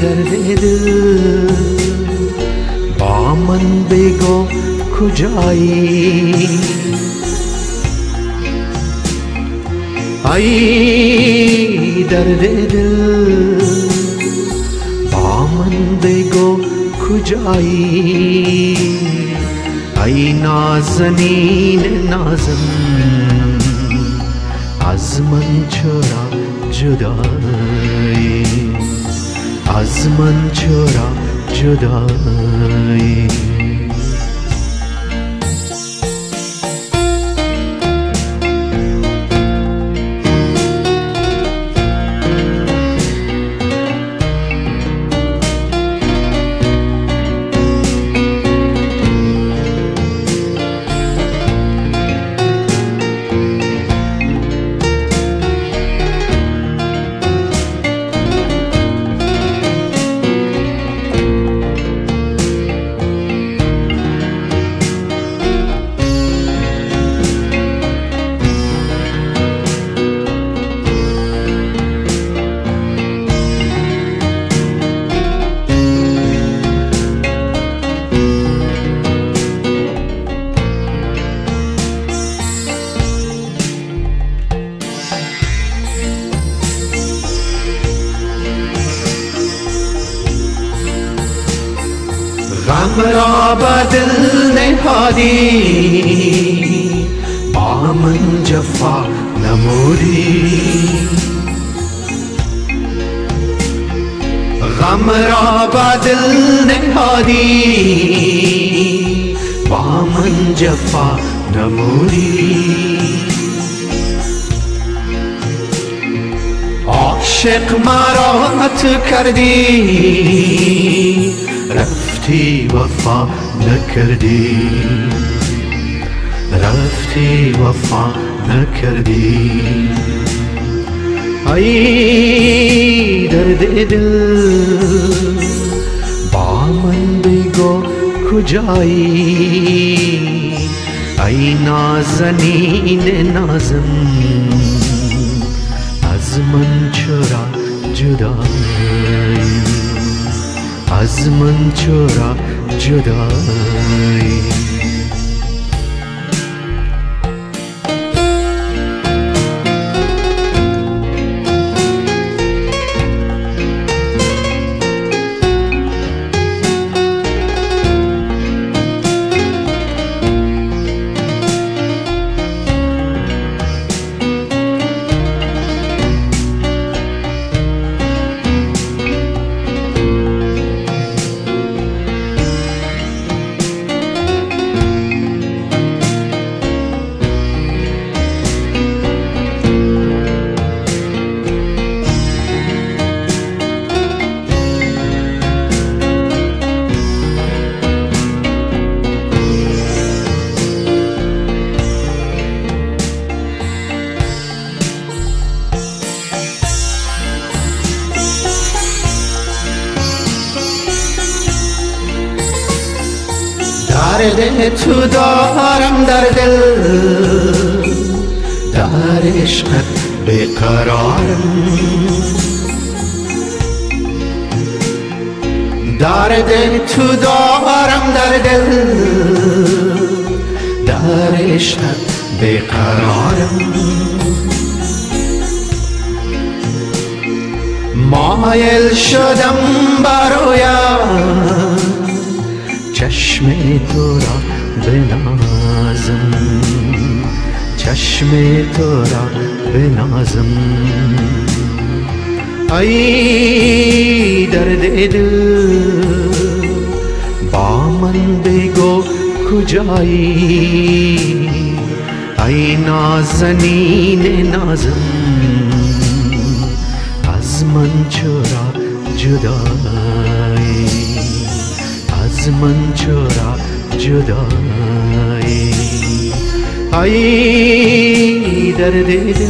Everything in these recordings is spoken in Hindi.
दर्दे दिल बामन बेगो खुजाई आई दर्दे दिल बामन बेगो खुजाई आई नाज़नीन नाज़म आज़मन छोरा जुदाई आज़मन छोरा जुदाई। हमरा बदल निहारी बामन जफा नमोरी हमरा बदल निहारी बामन जफा नमोरी आशिक मारात कर दी रफ्ती वफा न कर दी रफ्ती वफा न कर दी आई दर्दे दिल बामन बेगो खुजाई आई नाज़नीन नाज़म आज़मन छोरा जुदाई आज़मन छोरा जुदाई। दर्द तो दौरम दर्दिल दार इश्क़ बेक़रारम दर्द तो दौरम दर्दिल दार इश्क़ बेक़रारम मायल शदम बारोया चश्मे तोरा बेनाज़म चश्मे तोरा बेनाज़म आई दर्दे दिल बामन बेगो खुजाई आई नाज़नीन नाज़म आज़मन छोरा जुदाई आज़मन छोरा जुदाई आई दर्दे दिल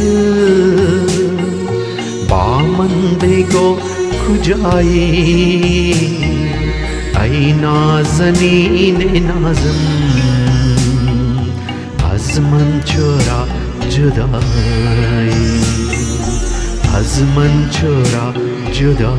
बामन बेगो खुजाई आई नाज़नीन नाज़म आज़मन छोरा जुदाई आज़मन छोरा जुदा।